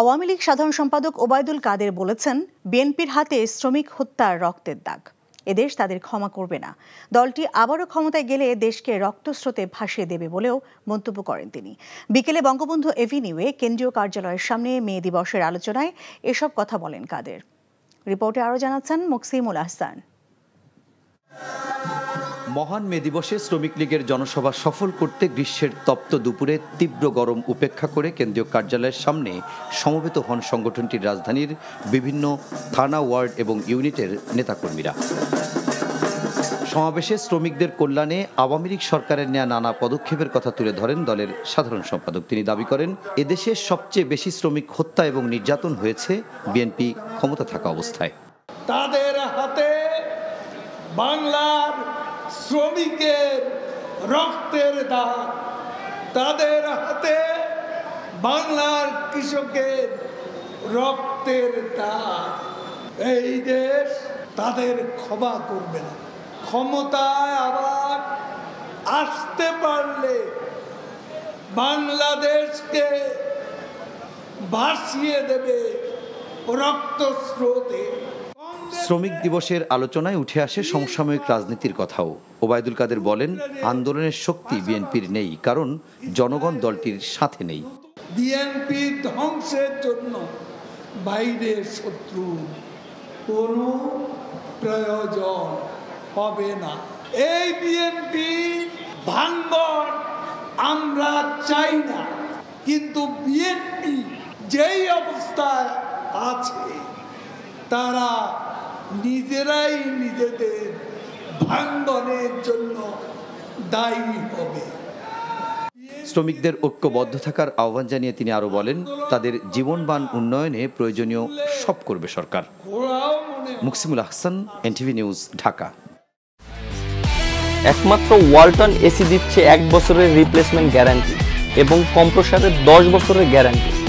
আওয়ামী লীগ সাধারণ সম্পাদক ওবায়দুল কাদের বলেছেন, বিএনপির হাতে শ্রমিক হত্যার রক্তের দাগ, এদেশ তাদের ক্ষমা করবে না। দলটি আবারও ক্ষমতায় গেলে দেশকে রক্তস্রোতে ভাসিয়ে দেবে বলেও মন্তব্য করেন তিনি। বিকেলে বঙ্গবন্ধু এভিনিউয়ে কেন্দ্রীয় কার্যালয়ের সামনে মে দিবসের আলোচনায় এসব কথা বলেন কাদের। রিপোর্টে আরও জানাচ্ছেন মুকসীমুল হাসান। মহান মে দিবসে শ্রমিক লীগের জনসভা সফল করতে গ্রীষ্মের তপ্ত দুপুরে তীব্র গরম উপেক্ষা করে কেন্দ্রীয় কার্যালয়ের সামনে সমবেত হন সংগঠনটির রাজধানীর বিভিন্ন থানা, ওয়ার্ড এবং ইউনিটের নেতাকর্মীরা। সমাবেশে শ্রমিকদের কল্যাণে আওয়ামী লীগ সরকারের নেয়া নানা পদক্ষেপের কথা তুলে ধরেন দলের সাধারণ সম্পাদক। তিনি দাবি করেন, এদেশে সবচেয়ে বেশি শ্রমিক হত্যা এবং নির্যাতন হয়েছে বিএনপি ক্ষমতা থাকা অবস্থায়। তাদের হাতে বাংলার শ্রমিকের রক্তের দাগ, তাদের হাতে বাংলার কৃষকের রক্তের দাগ। এই দেশ তাদের ক্ষমা করবে না। ক্ষমতায় আবার আসতে পারলে বাংলাদেশকে ভাসিয়ে দেবে রক্তস্রোতে। শ্রমিক দিবসের আলোচনায় উঠে আসে সমসাময়িক রাজনীতির কথাও। ওবায়দুল কাদের বলেন, আন্দোলনের শক্তি বিএনপির নেই, কারণ জনগণ দলটির সাথে নেই। বিএনপি ধ্বংসের জন্য বাইরের শত্রু কোনো প্রয়োজন হবে না। এই বিএনপি ভাঙন আমরা চাই না, কিন্তু বিএনপি যেই অবস্থায় আছে তারা নিজেরাই নিজেদের ভাঙনের জন্য দায়ী হবে। শ্রমিকদের ঐক্যবদ্ধ থাকার আহ্বান জানিয়ে তিনি আরো বলেন, তাদের জীবনমান উন্নয়নে প্রয়োজনীয় সব করবে সরকার। Muksimul Hasan, NTV news, Dhaka. একমাত্র ওয়ালটন এসি দিচ্ছে 1 বছরের রিপ্লেসমেন্ট গ্যারান্টি এবং কম্প্রেসরের 10 বছরের গ্যারান্টি।